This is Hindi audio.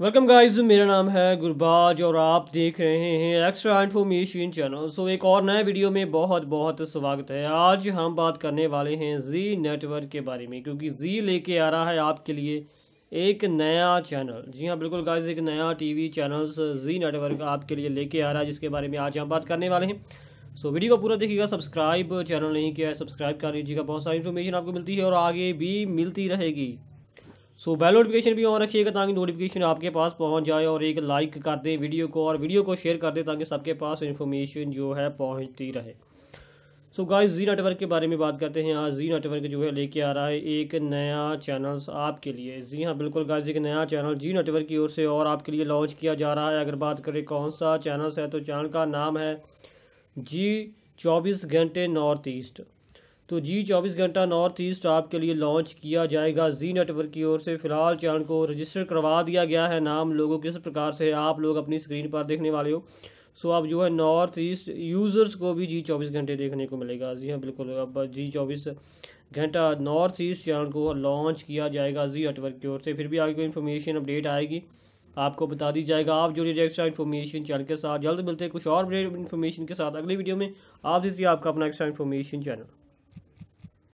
वेलकम गाइस, मेरा नाम है गुरबाज और आप देख रहे हैं एक्स्ट्रा इन्फॉर्मेशन चैनल। सो एक और नए वीडियो में बहुत बहुत स्वागत है। आज हम बात करने वाले हैं ज़ी नेटवर्क के बारे में, क्योंकि ज़ी लेके आ रहा है आपके लिए एक नया चैनल। जी हाँ बिल्कुल गाइस, एक नया टीवी चैनल ज़ी नेटवर्क आपके लिए लेके आ रहा है, जिसके बारे में आज हम बात करने वाले हैं। सो वीडियो को पूरा देखिएगा। सब्सक्राइब चैनल नहीं किया है सब्सक्राइब कर लीजिएगा, बहुत सारी इन्फॉर्मेशन आपको मिलती है और आगे भी मिलती रहेगी। सो बेल नोटिफिकेशन भी ऑन रखिएगा ताकि नोटिफिकेशन आपके पास पहुंच जाए, और एक लाइक कर दें वीडियो को और वीडियो को शेयर कर दें ताकि सबके पास इन्फॉर्मेशन जो है पहुंचती रहे। सो गाइस, ज़ी नेटवर्क के बारे में बात करते हैं। आज ज़ी नेटवर्क जो है लेके आ रहा है एक नया चैनल आपके लिए। जी हाँ बिल्कुल गाइस, एक नया चैनल ज़ी नेटवर्क की ओर से और आपके लिए लॉन्च किया जा रहा है। अगर बात करें कौन सा चैनल है, तो चैनल का नाम है जी 24 घंटे नॉर्थ ईस्ट। तो जी 24 घंटा नॉर्थ ईस्ट आपके लिए लॉन्च किया जाएगा ज़ी नेटवर्क की ओर से। फ़िलहाल चैनल को रजिस्टर करवा दिया गया है। नाम लोगों किस प्रकार से आप लोग अपनी स्क्रीन पर देखने वाले हो। सो आप जो है नॉर्थ ईस्ट यूज़र्स को भी जी 24 घंटे देखने को मिलेगा। जी हाँ बिल्कुल, अब Zee 24 Ghanta north east channel को लॉन्च किया जाएगा ज़ी नेटवर्क की ओर से। फिर भी आगे कोई इन्फॉर्मेशन अपडेट आएगी आपको बता दी जाएगा। आप जो एक्स्ट्रा इन्फॉर्मेशन चैनल के साथ जल्द मिलते हैं कुछ और इन्फॉर्मेशन के साथ अगली वीडियो में। आप देखिए आपका अपना एक्स्ट्रा इन्फॉर्मेशन चैनल।